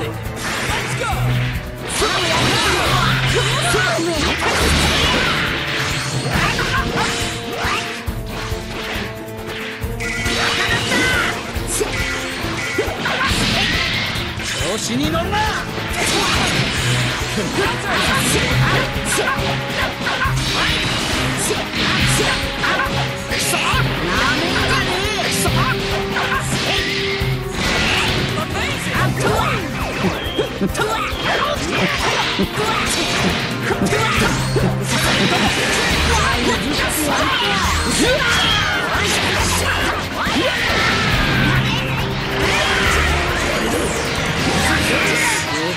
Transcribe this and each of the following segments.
調子に乗るな。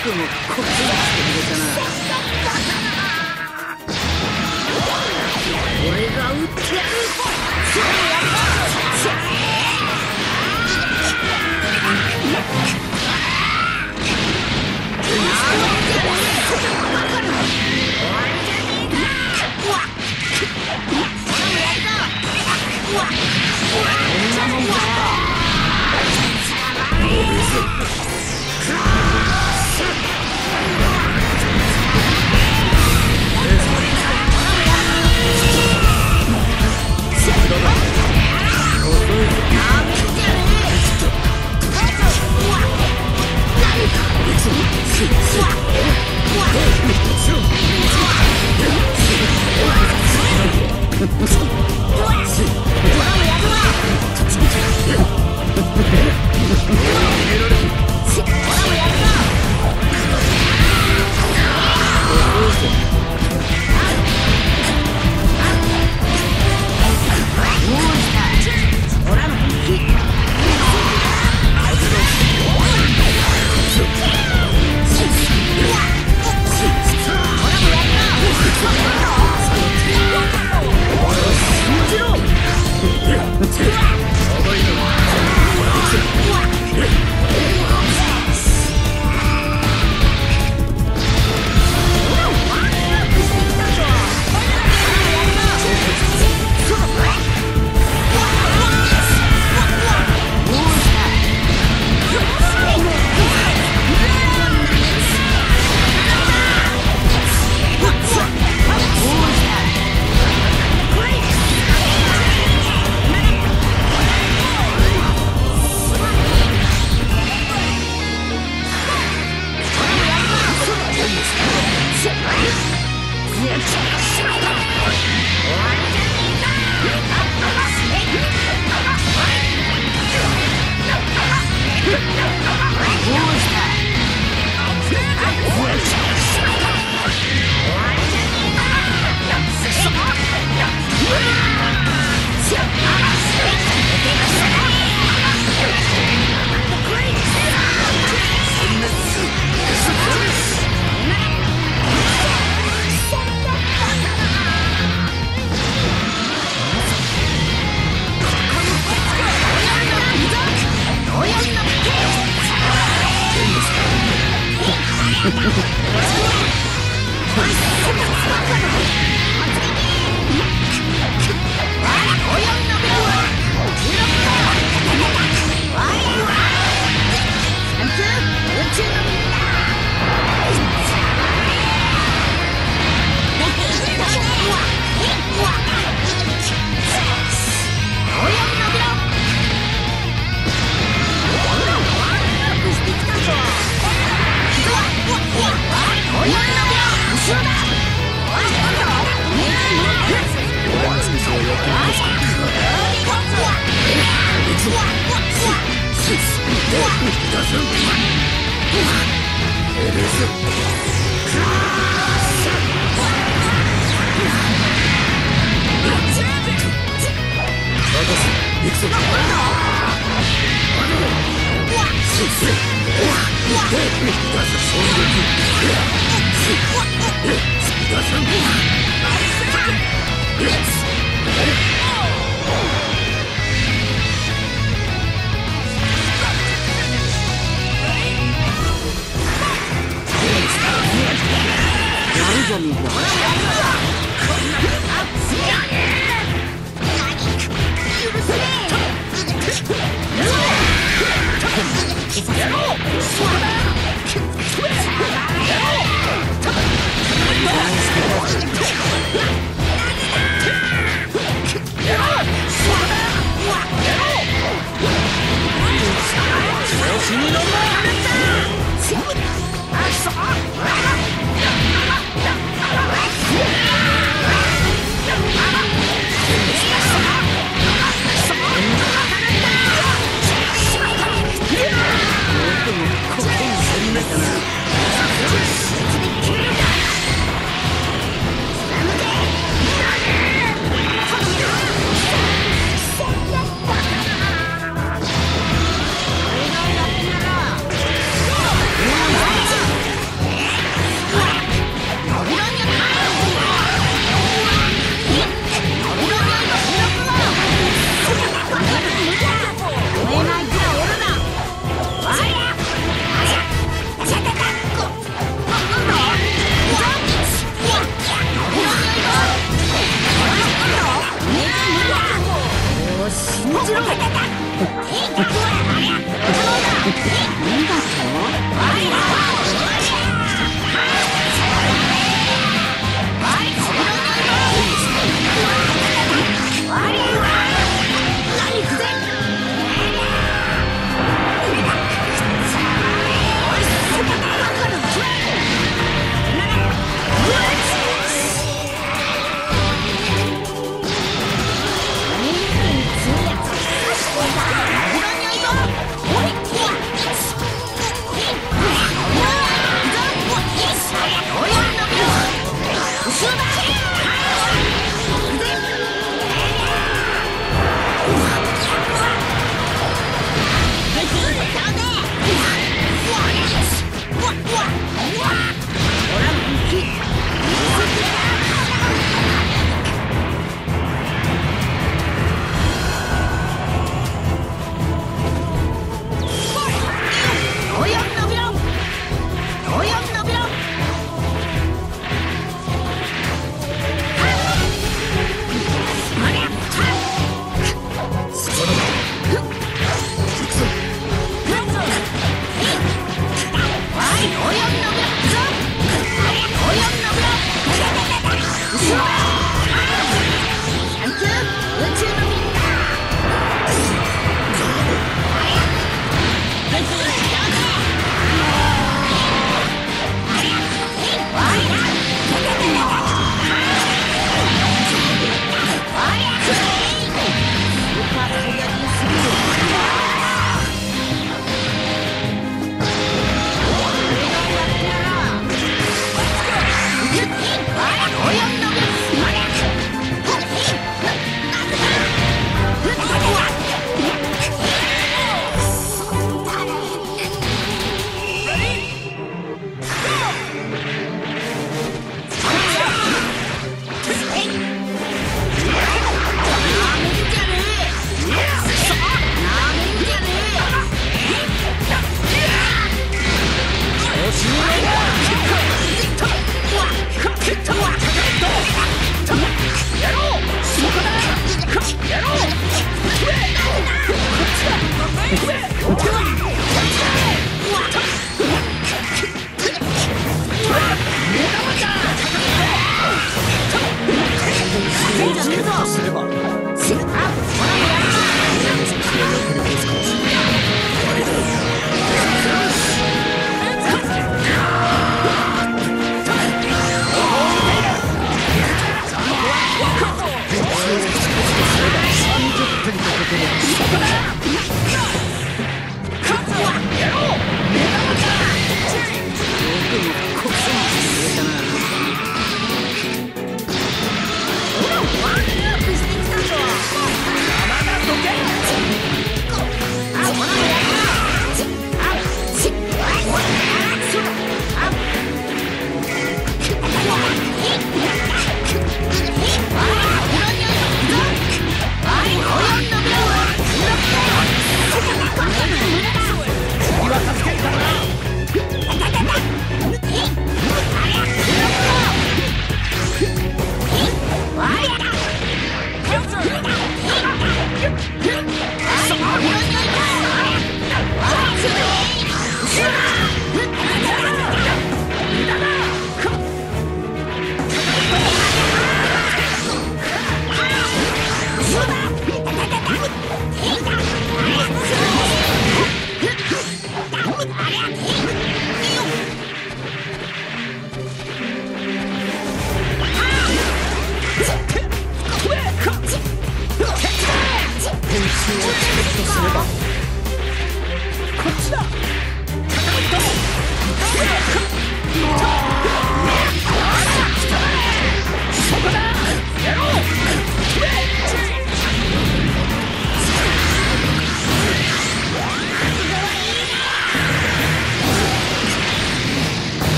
僕もこっちに来てくれたな。俺が撃ってやる。なんでだよ。終わりじゃねえか。